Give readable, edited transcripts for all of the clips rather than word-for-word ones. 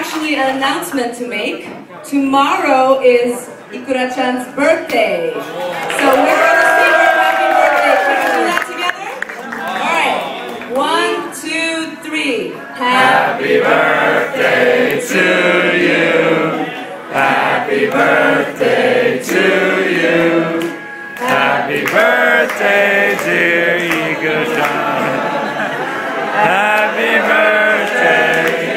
actually an announcement to make. Tomorrow is Ikura-chan's birthday. So we're going to sing her happy birthday. Can we do that together? All right. 1, 2, 3. Happy birthday to you. Happy birthday to you. Happy birthday, dear Iga-chan. Happy birthday to you.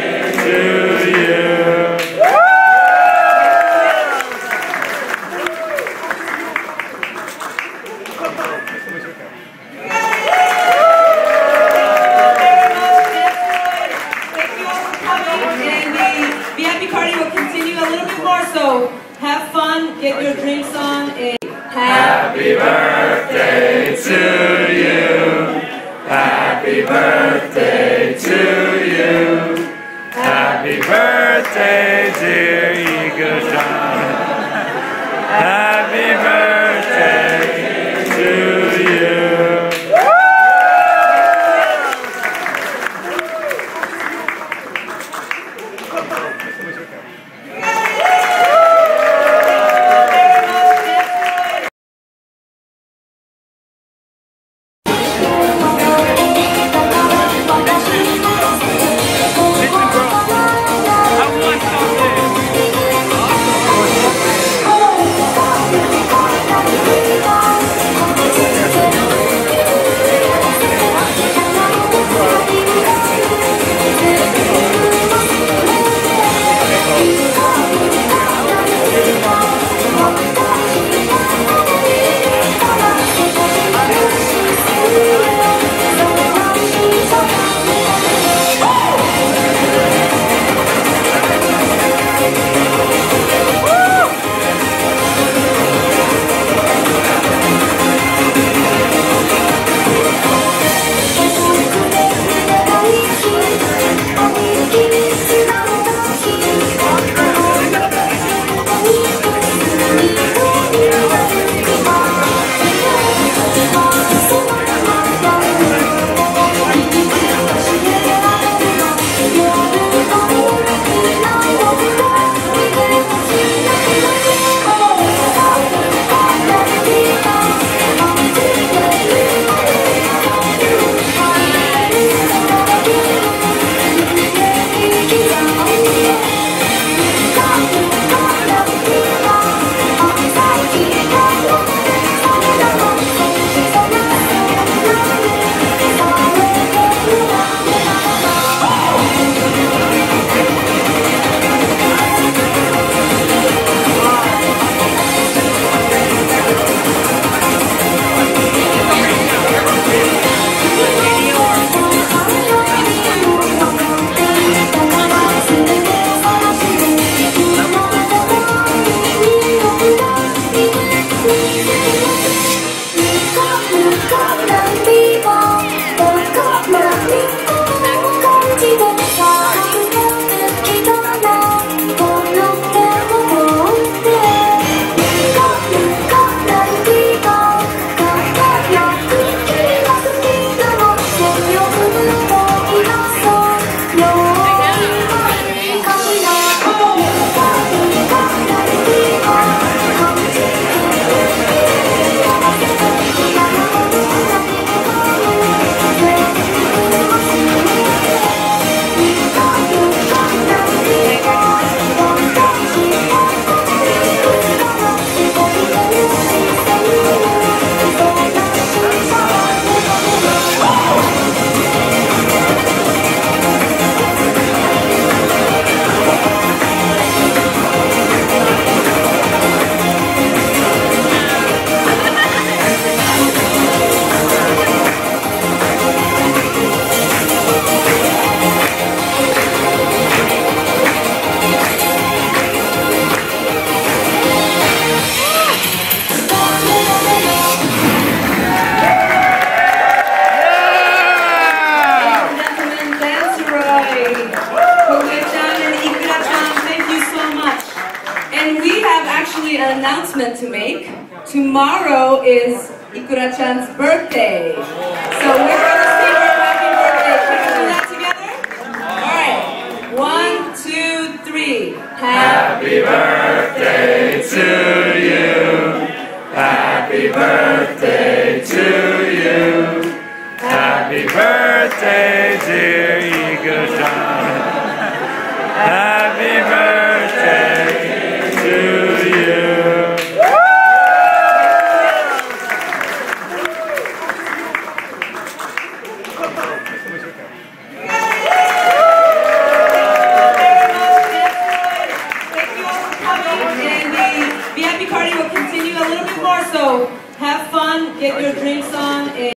Thank you all for coming, and the happy party will continue a little bit more, so have fun, get your drinks on, and happy birthday to you. Happy birthday to you. Happy birthday, dear Iga-chan. Happy birthday to you. An announcement to make. Tomorrow is Ikura-chan's birthday. So we're going to sing her happy birthday. Can we do that together? All right. 1, 2, 3. Happy birthday to you. Happy birthday, dear Iga-chan.